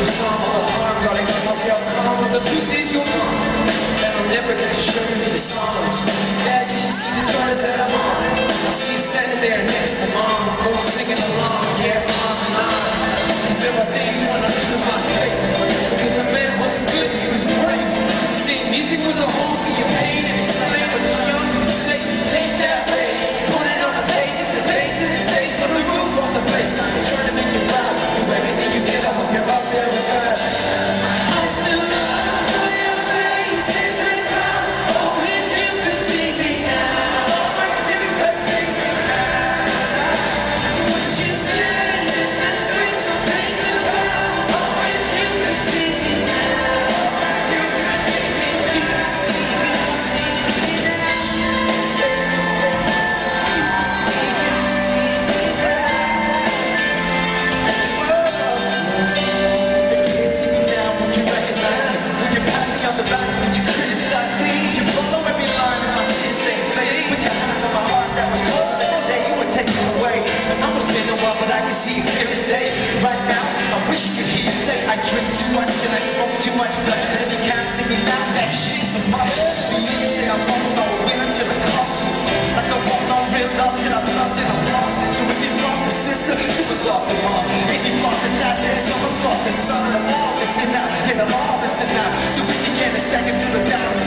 the summer. I'm gonna get myself calm, but the truth is you're wrong, and I'll never get to show you these songs. Dad, you should see the tours that I'm on. I see you standing there next to Mom, both singing along, yeah, Mom and I. Cause there were days when I lose my faith, because the man wasn't good, he was great. See, music was a home for your pain, and his plan was young and safe. Take that rage, put it on the face, the face in the state, put the roof off the place. I'm trying to make you laugh. See fear is day right now. I wish you could hear you say I drink too much and I smoke too much Dutch. Baby can't see me now, that shit's a must. You used to say I won't know winner till it costs me, like I won't know real love till I've loved and I've lost it. So if you've lost a sister, someone's lost a mom. If you've lost a dad, then someone's lost a son. And I'm all missing out, and I'm all missing out. So if you get a second to the down